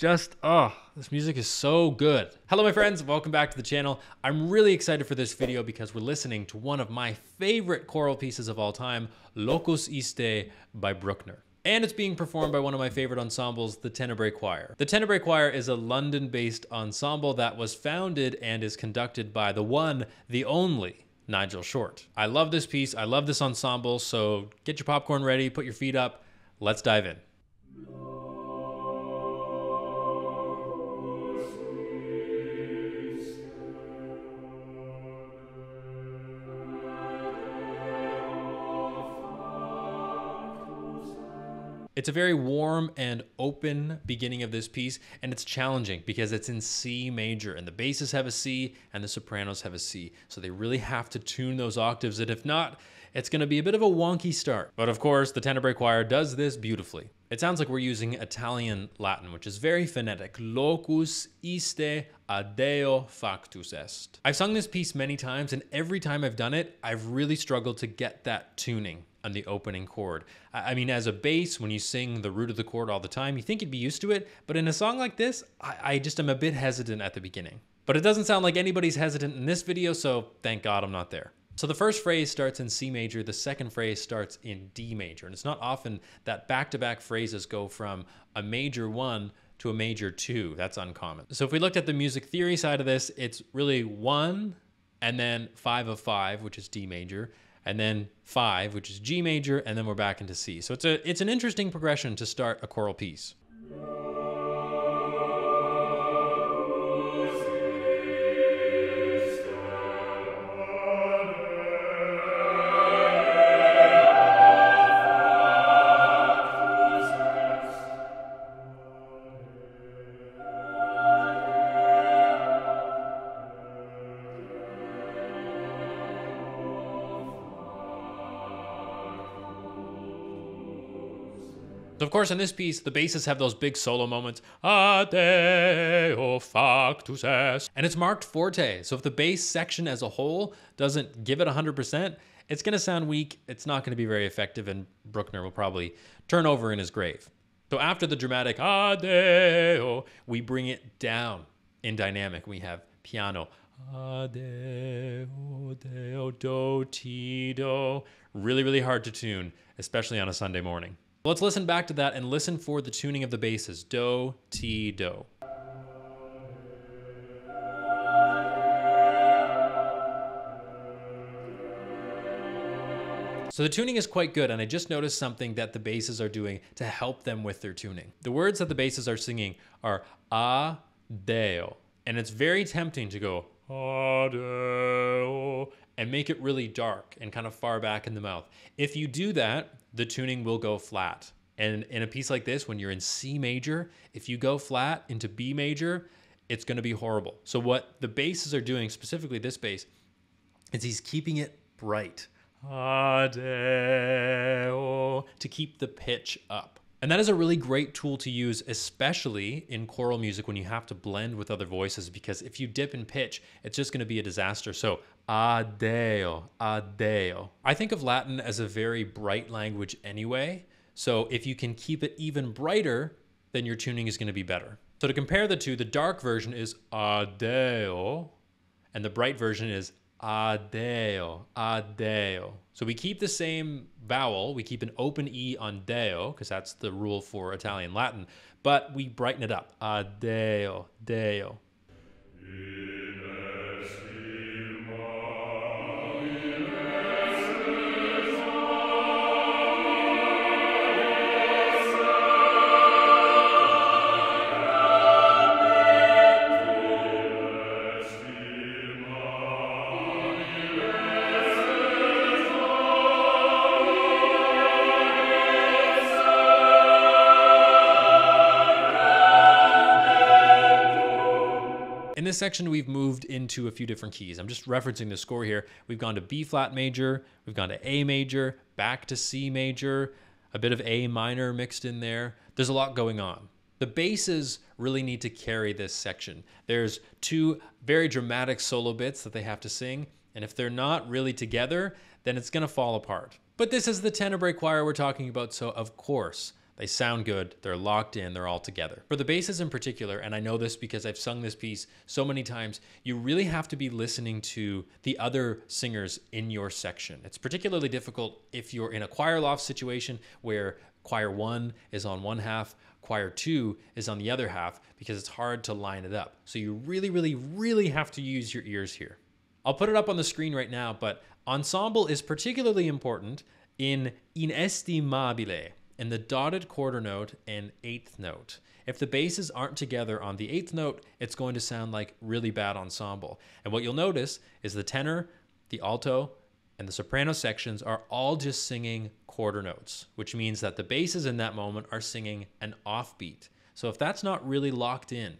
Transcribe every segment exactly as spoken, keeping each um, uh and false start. just, oh, this music is so good. Hello, my friends, welcome back to the channel. I'm really excited for this video because we're listening to one of my favorite choral pieces of all time, Locus Iste by Bruckner. And it's being performed by one of my favorite ensembles, the Tenebrae Choir. The Tenebrae Choir is a London-based ensemble that was founded and is conducted by the one, the only, Nigel Short. I love this piece, I love this ensemble, so get your popcorn ready, put your feet up, let's dive in. It's a very warm and open beginning of this piece, and it's challenging because it's in C major, and the basses have a C and the sopranos have a C. So they really have to tune those octaves, and if not, it's gonna be a bit of a wonky start. But of course, the Tenebrae Choir does this beautifully. It sounds like we're using Italian Latin, which is very phonetic. Locus iste adeo factus est. I've sung this piece many times, and every time I've done it, I've really struggled to get that tuning on the opening chord. I mean, as a bass, when you sing the root of the chord all the time, you think you'd be used to it, but in a song like this, I, I just am a bit hesitant at the beginning. But it doesn't sound like anybody's hesitant in this video, so thank God I'm not there. So the first phrase starts in C major, the second phrase starts in D major, and it's not often that back-to-back phrases go from a major one to a major two. That's uncommon. So if we looked at the music theory side of this, it's really one, and then five of five, which is D major, and then five, which is G major, and then we're back into C. So it's a it's an interesting progression to start a choral piece. So of course, in this piece, the basses have those big solo moments. Adeo factus est. And it's marked forte. So if the bass section as a whole doesn't give it one hundred percent, it's going to sound weak. It's not going to be very effective, and Bruckner will probably turn over in his grave. So after the dramatic adeo, we bring it down in dynamic. We have piano. Adeo, deo, do, ti, do. Really, really hard to tune, especially on a Sunday morning. Let's listen back to that and listen for the tuning of the basses. Do, ti, do. So the tuning is quite good, and I just noticed something that the basses are doing to help them with their tuning. The words that the basses are singing are a, deo, and it's very tempting to go a, deo, and make it really dark and kind of far back in the mouth. If you do that, the tuning will go flat. And in a piece like this, when you're in C major, if you go flat into B major, it's gonna be horrible. So what the basses are doing, specifically this bass, is he's keeping it bright. Adeo, to keep the pitch up. And that is a really great tool to use, especially in choral music when you have to blend with other voices, because if you dip in pitch, it's just gonna be a disaster. So adeo, adeo. I think of Latin as a very bright language anyway. So if you can keep it even brighter, then your tuning is gonna be better. So to compare the two, the dark version is adeo, and the bright version is adeo, adeo. So we keep the same vowel, we keep an open E on deo, because that's the rule for Italian Latin, but we brighten it up. Adeo, deo. In this section, we've moved into a few different keys. I'm just referencing the score here. We've gone to B flat major, we've gone to A major, back to C major, a bit of A minor mixed in there. There's a lot going on. The basses really need to carry this section. There's two very dramatic solo bits that they have to sing, and if they're not really together, then it's gonna fall apart. But this is the Tenebrae Choir we're talking about, so of course, They sound good, they're locked in, they're all together. For the basses in particular, and I know this because I've sung this piece so many times, you really have to be listening to the other singers in your section. It's particularly difficult if you're in a choir loft situation where choir one is on one half, choir two is on the other half, because it's hard to line it up. So you really, really, really have to use your ears here. I'll put it up on the screen right now, but ensemble is particularly important in Inestimabile, in the dotted quarter note and eighth note. If the basses aren't together on the eighth note, it's going to sound like really bad ensemble. And what you'll notice is the tenor, the alto, and the soprano sections are all just singing quarter notes, which means that the basses in that moment are singing an offbeat. So if that's not really locked in,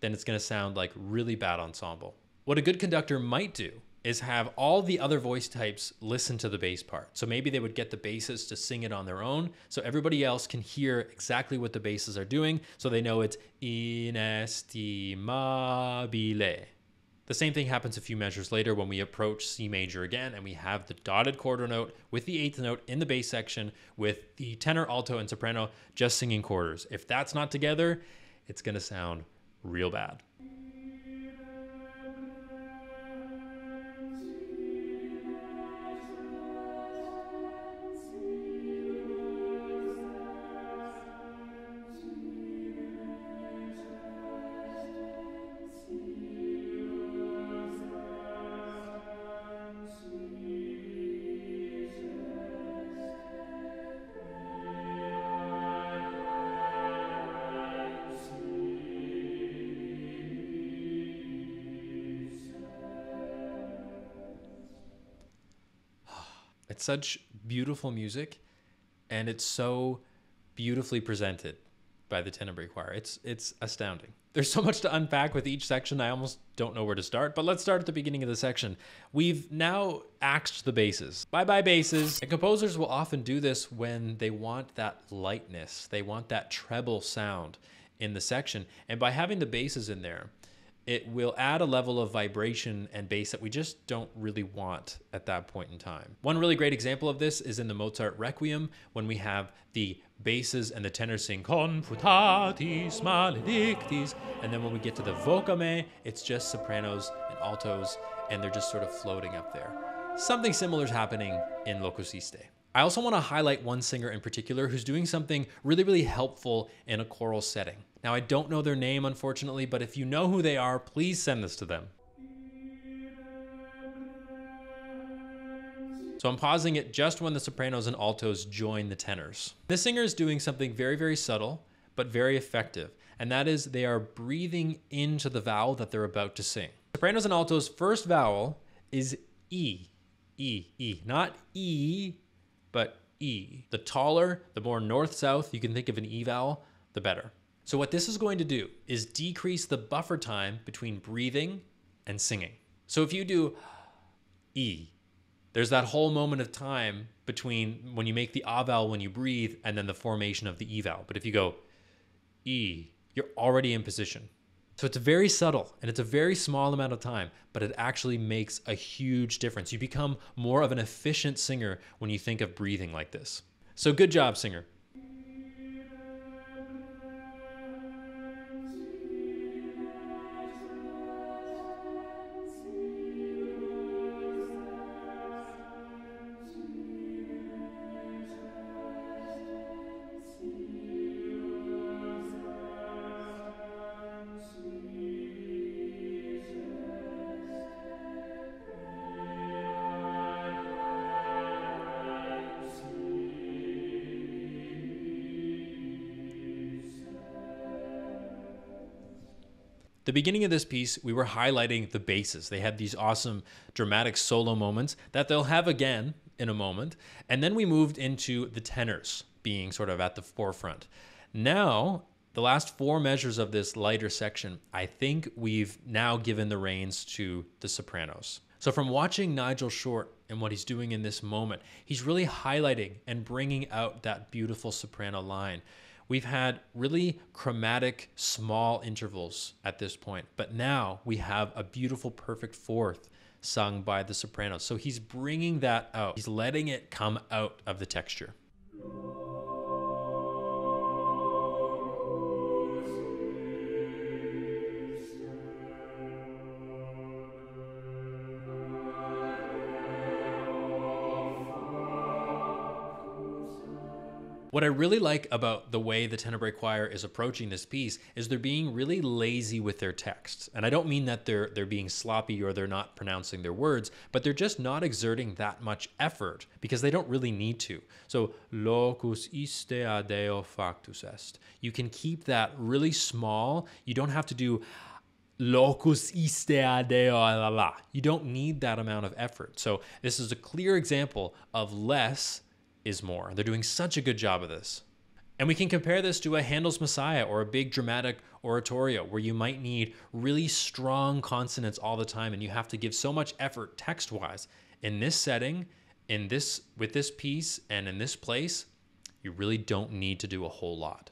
then it's gonna sound like really bad ensemble. What a good conductor might do is have all the other voice types listen to the bass part. So maybe they would get the basses to sing it on their own, so everybody else can hear exactly what the basses are doing, so they know it's inestimabile. The same thing happens a few measures later when we approach C major again, and we have the dotted quarter note with the eighth note in the bass section with the tenor, alto, and soprano just singing quarters. If that's not together, it's gonna sound real bad. It's such beautiful music, and it's so beautifully presented by the Tenebrae Choir. It's, it's astounding. There's so much to unpack with each section, I almost don't know where to start, but let's start at the beginning of the section. We've now axed the basses. Bye-bye basses. And composers will often do this when they want that lightness. They want that treble sound in the section. And by having the basses in there, it will add a level of vibration and bass that we just don't really want at that point in time. One really great example of this is in the Mozart Requiem, when we have the basses and the tenors sing Confutatis maledictis, and then when we get to the vocame, it's just sopranos and altos, and they're just sort of floating up there. Something similar is happening in Locus Iste. I also want to highlight one singer in particular who's doing something really, really helpful in a choral setting. Now, I don't know their name, unfortunately, but if you know who they are, please send this to them. So I'm pausing it just when the sopranos and altos join the tenors. This singer is doing something very, very subtle, but very effective, and that is they are breathing into the vowel that they're about to sing. Sopranos and altos' first vowel is E, E, E, not E, but E. The taller, the more north-south you can think of an E vowel, the better. So what this is going to do is decrease the buffer time between breathing and singing. So if you do E, there's that whole moment of time between when you make the A vowel when you breathe and then the formation of the E vowel. But if you go E, you're already in position. So it's very subtle, and it's a very small amount of time, but it actually makes a huge difference. You become more of an efficient singer when you think of breathing like this. So good job, singer. The beginning of this piece, we were highlighting the basses. They had these awesome dramatic solo moments that they'll have again in a moment. And then we moved into the tenors being sort of at the forefront. Now, the last four measures of this lighter section, I think we've now given the reins to the sopranos. So from watching Nigel Short and what he's doing in this moment, he's really highlighting and bringing out that beautiful soprano line. We've had really chromatic, small intervals at this point, but now we have a beautiful, perfect fourth sung by the soprano. So he's bringing that out. He's letting it come out of the texture. What I really like about the way the Tenebrae Choir is approaching this piece is they're being really lazy with their texts. And I don't mean that they're they're being sloppy or they're not pronouncing their words, but they're just not exerting that much effort because they don't really need to. So Locus Iste ad Deo factus est. You can keep that really small. You don't have to do Locus iste ad Deo la la. You don't need that amount of effort. So this is a clear example of less is more. They're doing such a good job of this. And we can compare this to a Handel's Messiah or a big dramatic oratorio where you might need really strong consonants all the time and you have to give so much effort text-wise. In this setting, in this with this piece and in this place, you really don't need to do a whole lot.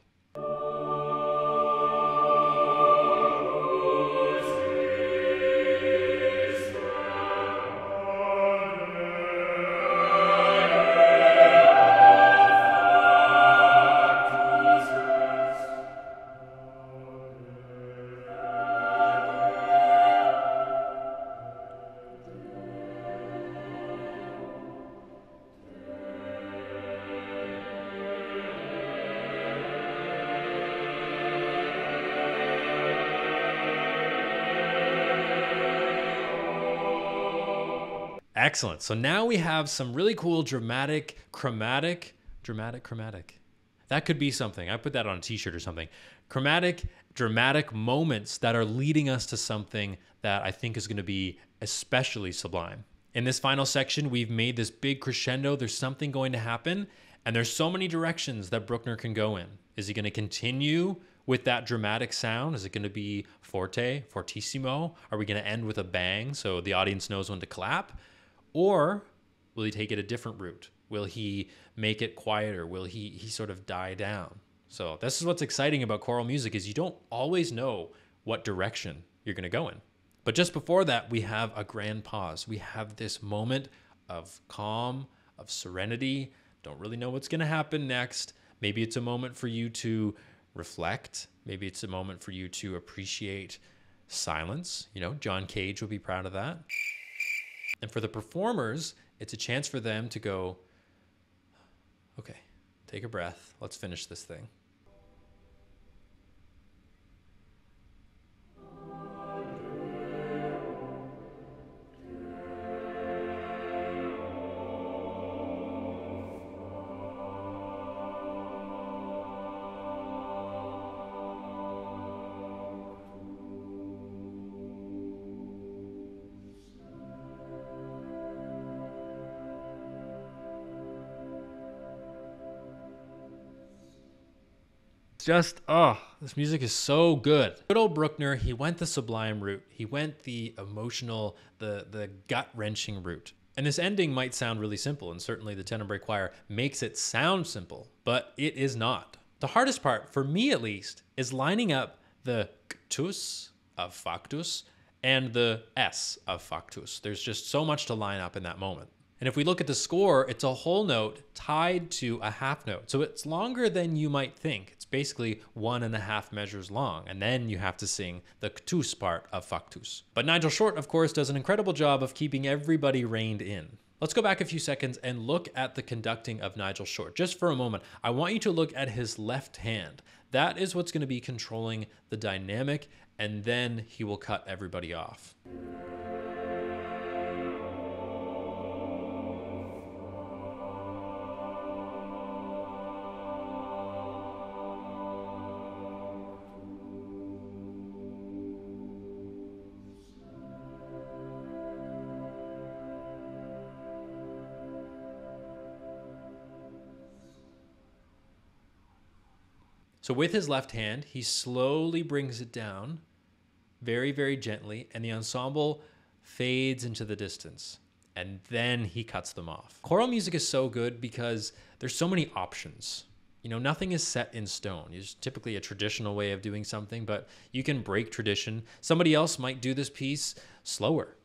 Excellent. So now we have some really cool dramatic, chromatic, dramatic, chromatic. That could be something. I put that on a t-shirt or something. Chromatic, dramatic moments that are leading us to something that I think is going to be especially sublime. In this final section, we've made this big crescendo. There's something going to happen, and there's so many directions that Bruckner can go in. Is he going to continue with that dramatic sound? Is it going to be forte, fortissimo? Are we going to end with a bang so the audience knows when to clap? Or will he take it a different route? Will he make it quieter? Will he he sort of die down? So this is what's exciting about choral music is you don't always know what direction you're going to go in. But just before that, we have a grand pause. We have this moment of calm, of serenity. Don't really know what's going to happen next. Maybe it's a moment for you to reflect. Maybe it's a moment for you to appreciate silence. You know, John Cage would be proud of that. And for the performers, it's a chance for them to go, okay, take a breath. Let's finish this thing. Just, oh, this music is so good. Good old Bruckner, he went the sublime route. He went the emotional, the, the gut-wrenching route. And this ending might sound really simple, and certainly the Tenebrae Choir makes it sound simple, but it is not. The hardest part, for me at least, is lining up the ctus of factus and the s of factus. There's just so much to line up in that moment. And if we look at the score, it's a whole note tied to a half note. So it's longer than you might think. It's basically one and a half measures long. And then you have to sing the ctus part of factus. But Nigel Short, of course, does an incredible job of keeping everybody reined in. Let's go back a few seconds and look at the conducting of Nigel Short. Just for a moment, I want you to look at his left hand. That is what's going to be controlling the dynamic, and then he will cut everybody off. So with his left hand, he slowly brings it down very, very gently, and the ensemble fades into the distance, and then he cuts them off. Choral music is so good because there's so many options. You know, nothing is set in stone. It's typically a traditional way of doing something, but you can break tradition. Somebody else might do this piece slower.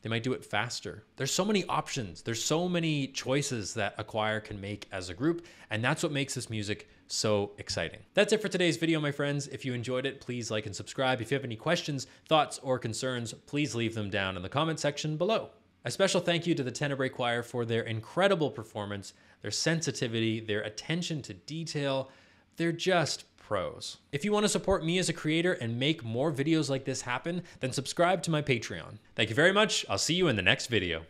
They might do it faster. There's so many options. There's so many choices that a choir can make as a group, and that's what makes this music so exciting. That's it for today's video, my friends. If you enjoyed it, please like and subscribe. If you have any questions, thoughts, or concerns, please leave them down in the comment section below. A special thank you to the Tenebrae Choir for their incredible performance, their sensitivity, their attention to detail. They're just pros. If you want to support me as a creator and make more videos like this happen, then subscribe to my Patreon. Thank you very much. I'll see you in the next video.